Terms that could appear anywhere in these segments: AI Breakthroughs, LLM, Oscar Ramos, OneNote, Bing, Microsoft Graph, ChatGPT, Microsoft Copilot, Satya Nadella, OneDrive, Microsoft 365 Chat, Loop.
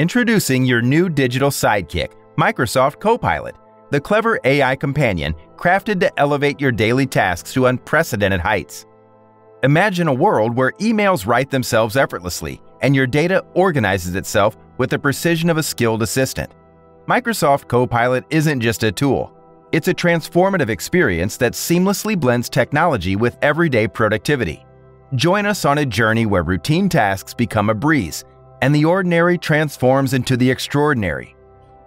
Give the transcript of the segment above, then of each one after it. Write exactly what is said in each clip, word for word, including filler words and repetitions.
Introducing your new digital sidekick, Microsoft Copilot, the clever A I companion crafted to elevate your daily tasks to unprecedented heights. Imagine a world where emails write themselves effortlessly and your data organizes itself with the precision of a skilled assistant. Microsoft Copilot isn't just a tool. It's a transformative experience that seamlessly blends technology with everyday productivity. Join us on a journey where routine tasks become a breeze and the ordinary transforms into the extraordinary.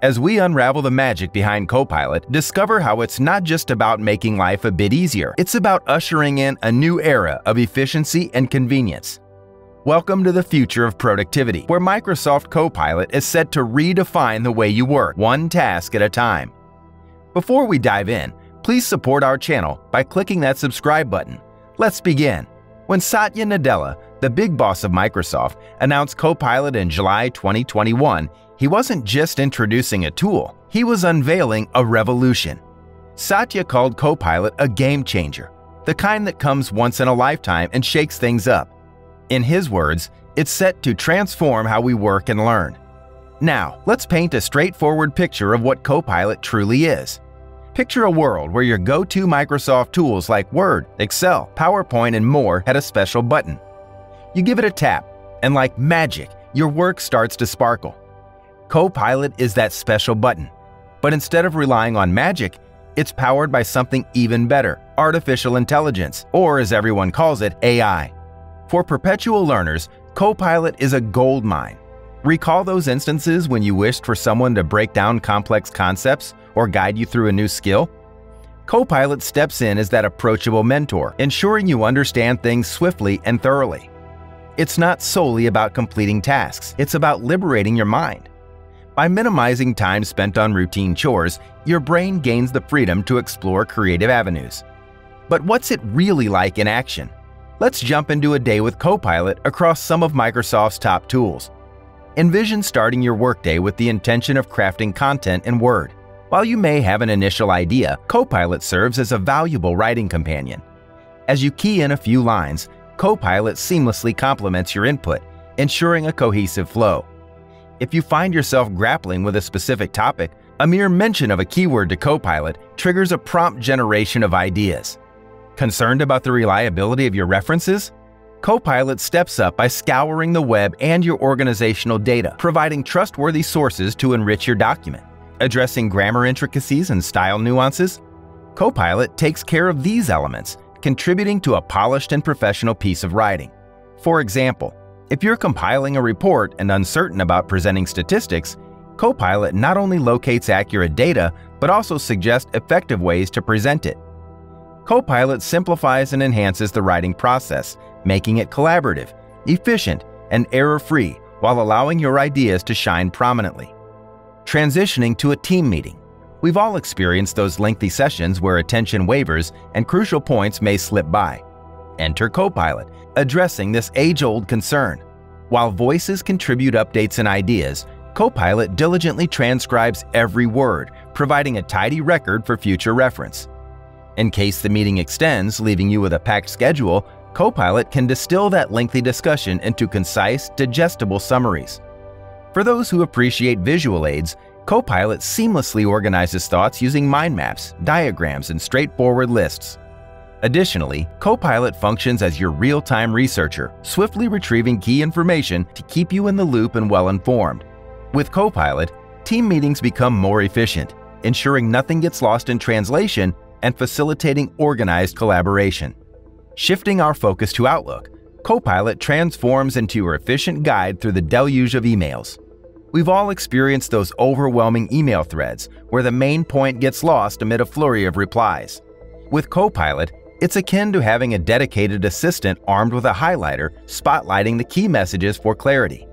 As we unravel the magic behind Copilot, discover how it's not just about making life a bit easier, it's about ushering in a new era of efficiency and convenience. Welcome to the future of productivity, where Microsoft Copilot is set to redefine the way you work, one task at a time. Before we dive in, please support our channel by clicking that subscribe button. Let's begin. When Satya Nadella, the big boss of Microsoft, announced Copilot in July twenty twenty-one, he wasn't just introducing a tool, he was unveiling a revolution. Satya called Copilot a game changer, the kind that comes once in a lifetime and shakes things up. In his words, it's set to transform how we work and learn. Now, let's paint a straightforward picture of what Copilot truly is. Picture a world where your go-to Microsoft tools like Word, Excel, PowerPoint, and more had a special button. You give it a tap, and like magic, your work starts to sparkle. Copilot is that special button, but instead of relying on magic, it's powered by something even better, artificial intelligence, or as everyone calls it, A I. For perpetual learners, Copilot is a goldmine. Recall those instances when you wished for someone to break down complex concepts or guide you through a new skill? Copilot steps in as that approachable mentor, ensuring you understand things swiftly and thoroughly. It's not solely about completing tasks, it's about liberating your mind. By minimizing time spent on routine chores, your brain gains the freedom to explore creative avenues. But what's it really like in action? Let's jump into a day with Copilot across some of Microsoft's top tools. Envision starting your workday with the intention of crafting content in Word. While you may have an initial idea, Copilot serves as a valuable writing companion. As you key in a few lines, Copilot seamlessly complements your input, ensuring a cohesive flow. If you find yourself grappling with a specific topic, a mere mention of a keyword to Copilot triggers a prompt generation of ideas. Concerned about the reliability of your references? Copilot steps up by scouring the web and your organizational data, providing trustworthy sources to enrich your document. Addressing grammar intricacies and style nuances? Copilot takes care of these elements, contributing to a polished and professional piece of writing. For example, if you're compiling a report and uncertain about presenting statistics, Copilot not only locates accurate data, but also suggests effective ways to present it. Copilot simplifies and enhances the writing process, making it collaborative, efficient, and error-free while allowing your ideas to shine prominently. Transitioning to a team meeting. We've all experienced those lengthy sessions where attention wavers and crucial points may slip by. Enter Copilot, addressing this age-old concern. While voices contribute updates and ideas, Copilot diligently transcribes every word, providing a tidy record for future reference. In case the meeting extends, leaving you with a packed schedule, Copilot can distill that lengthy discussion into concise, digestible summaries. For those who appreciate visual aids, Copilot seamlessly organizes thoughts using mind maps, diagrams, and straightforward lists. Additionally, Copilot functions as your real-time researcher, swiftly retrieving key information to keep you in the loop and well-informed. With Copilot, team meetings become more efficient, ensuring nothing gets lost in translation and facilitating organized collaboration. Shifting our focus to Outlook, Copilot transforms into your efficient guide through the deluge of emails. We've all experienced those overwhelming email threads where the main point gets lost amid a flurry of replies. With Copilot, it's akin to having a dedicated assistant armed with a highlighter spotlighting the key messages for clarity.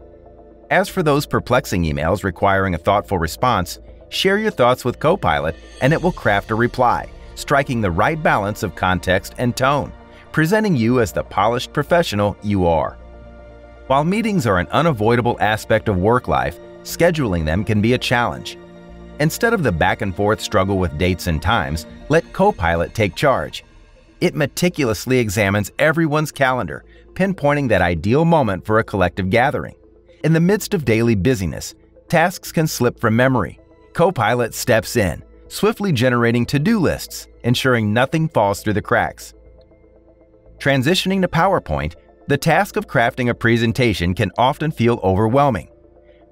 As for those perplexing emails requiring a thoughtful response, share your thoughts with Copilot and it will craft a reply, striking the right balance of context and tone, presenting you as the polished professional you are. While meetings are an unavoidable aspect of work life, scheduling them can be a challenge. Instead of the back-and-forth struggle with dates and times, let Copilot take charge. It meticulously examines everyone's calendar, pinpointing that ideal moment for a collective gathering. In the midst of daily busyness, tasks can slip from memory. Copilot steps in, swiftly generating to-do lists, ensuring nothing falls through the cracks. Transitioning to PowerPoint, the task of crafting a presentation can often feel overwhelming.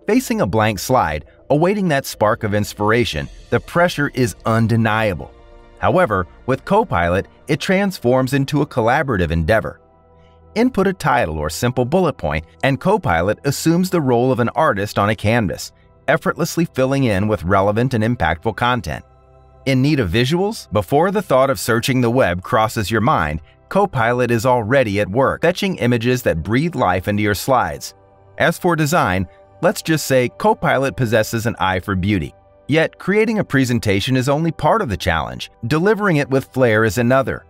Facing a blank slide, awaiting that spark of inspiration, the pressure is undeniable. However, with Copilot, it transforms into a collaborative endeavor. Input a title or simple bullet point, and Copilot assumes the role of an artist on a canvas, effortlessly filling in with relevant and impactful content. In need of visuals? Before the thought of searching the web crosses your mind, Copilot is already at work, fetching images that breathe life into your slides. As for design, let's just say Copilot possesses an eye for beauty. Yet, creating a presentation is only part of the challenge. Delivering it with flair is another.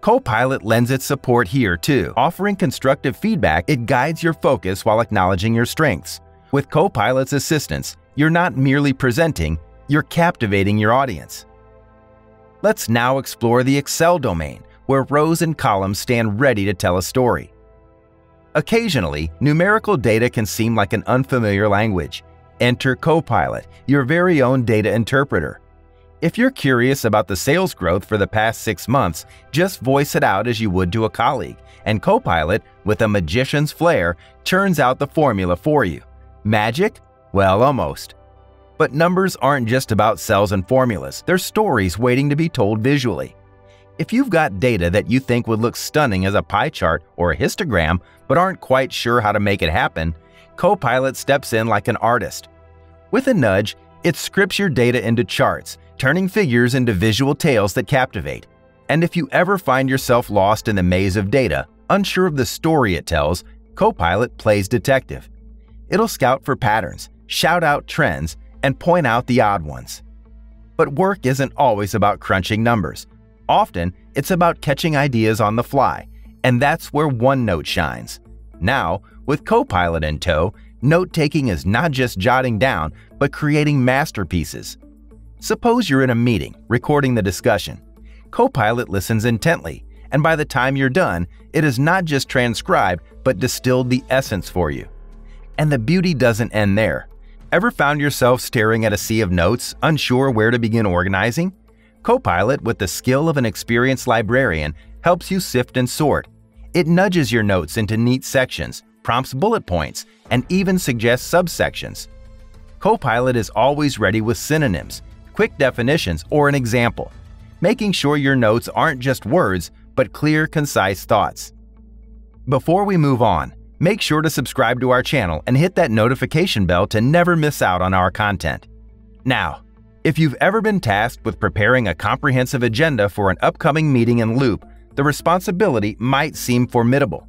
Copilot lends its support here too. Offering constructive feedback, it guides your focus while acknowledging your strengths. With Copilot's assistance, you're not merely presenting, you're captivating your audience. Let's now explore the Excel domain, where rows and columns stand ready to tell a story. Occasionally, numerical data can seem like an unfamiliar language. Enter Copilot, your very own data interpreter. If you're curious about the sales growth for the past six months, just voice it out as you would to a colleague, and Copilot, with a magician's flair, churns out the formula for you. Magic? Well, almost. But numbers aren't just about cells and formulas. They're stories waiting to be told visually. If you've got data that you think would look stunning as a pie chart or a histogram but aren't quite sure how to make it happen, Copilot steps in like an artist. With a nudge, it scripts your data into charts, turning figures into visual tales that captivate. And if you ever find yourself lost in the maze of data, unsure of the story it tells, Copilot plays detective. It'll scout for patterns, shout out trends, and point out the odd ones. But work isn't always about crunching numbers. Often, it's about catching ideas on the fly, and that's where OneNote shines. Now, with Copilot in tow, note-taking is not just jotting down, but creating masterpieces. Suppose you're in a meeting, recording the discussion. Copilot listens intently, and by the time you're done, it has not just transcribed, but distilled the essence for you. And the beauty doesn't end there. Ever found yourself staring at a sea of notes, unsure where to begin organizing? Copilot, with the skill of an experienced librarian, helps you sift and sort. It nudges your notes into neat sections, prompts bullet points, and even suggests subsections. Copilot is always ready with synonyms, quick definitions, or an example, making sure your notes aren't just words, but clear, concise thoughts. Before we move on, make sure to subscribe to our channel and hit that notification bell to never miss out on our content. Now, if you've ever been tasked with preparing a comprehensive agenda for an upcoming meeting in Loop, the responsibility might seem formidable.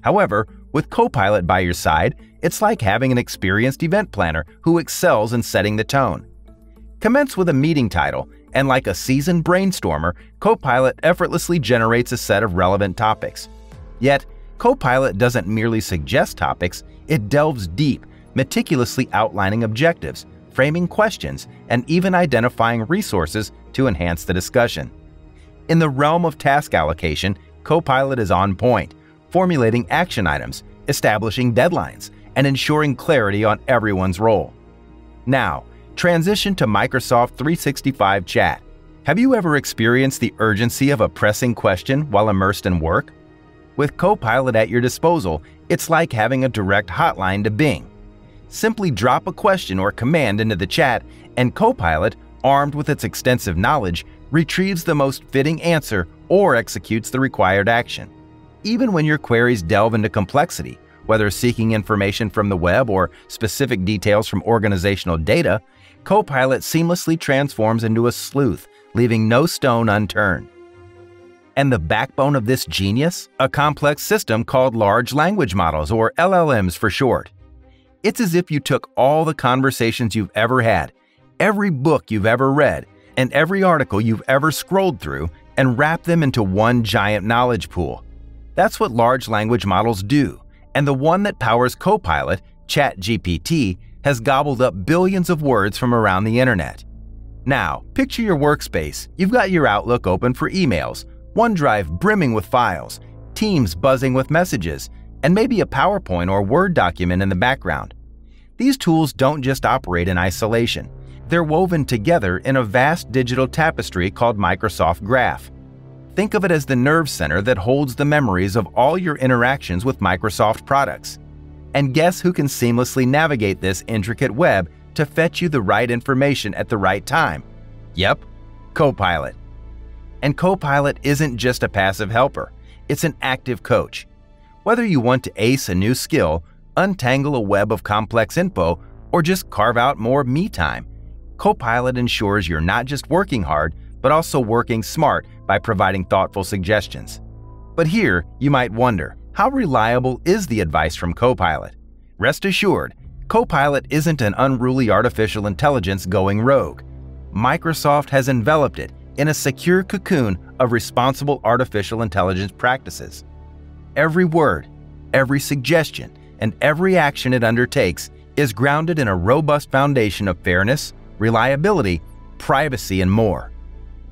However, with Copilot by your side, it's like having an experienced event planner who excels in setting the tone. Commence with a meeting title, and like a seasoned brainstormer, Copilot effortlessly generates a set of relevant topics. Yet, Copilot doesn't merely suggest topics, it delves deep, meticulously outlining objectives, framing questions, and even identifying resources to enhance the discussion. In the realm of task allocation, Copilot is on point, formulating action items, establishing deadlines, and ensuring clarity on everyone's role. Now, transition to Microsoft three sixty-five Chat. Have you ever experienced the urgency of a pressing question while immersed in work? With Copilot at your disposal, it's like having a direct hotline to Bing. Simply drop a question or command into the chat, and Copilot, armed with its extensive knowledge, retrieves the most fitting answer or executes the required action. Even when your queries delve into complexity, whether seeking information from the web or specific details from organizational data, Copilot seamlessly transforms into a sleuth, leaving no stone unturned. And the backbone of this genius? A complex system called large language models, or L L Ms for short. It's as if you took all the conversations you've ever had, every book you've ever read, and every article you've ever scrolled through and wrapped them into one giant knowledge pool. That's what large language models do, and the one that powers Copilot, ChatGPT, has gobbled up billions of words from around the internet. Now, picture your workspace. You've got your Outlook open for emails, OneDrive brimming with files, Teams buzzing with messages, and maybe a PowerPoint or Word document in the background. These tools don't just operate in isolation. They're woven together in a vast digital tapestry called Microsoft Graph. Think of it as the nerve center that holds the memories of all your interactions with Microsoft products. And guess who can seamlessly navigate this intricate web to fetch you the right information at the right time? Yep, Copilot. And Copilot isn't just a passive helper, it's an active coach. Whether you want to ace a new skill, untangle a web of complex info, or just carve out more me time, Copilot ensures you're not just working hard, but also working smart by providing thoughtful suggestions. But here, you might wonder, how reliable is the advice from Copilot? Rest assured, Copilot isn't an unruly artificial intelligence going rogue. Microsoft has enveloped it in a secure cocoon of responsible artificial intelligence practices. Every word, every suggestion, and every action it undertakes is grounded in a robust foundation of fairness, reliability, privacy, and more.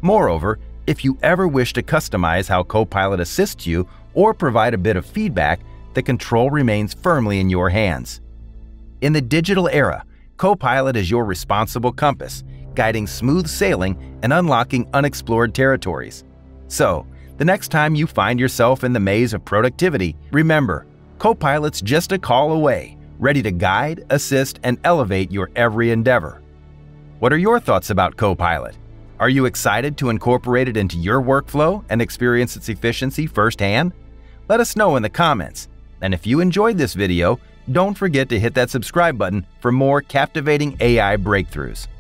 Moreover, if you ever wish to customize how Copilot assists you or provide a bit of feedback, the control remains firmly in your hands. In the digital era, Copilot is your responsible compass, guiding smooth sailing and unlocking unexplored territories. So, the next time you find yourself in the maze of productivity, remember, Copilot's just a call away, ready to guide, assist, and elevate your every endeavor. What are your thoughts about Copilot? Are you excited to incorporate it into your workflow and experience its efficiency firsthand? Let us know in the comments. And if you enjoyed this video, don't forget to hit that subscribe button for more captivating A I breakthroughs.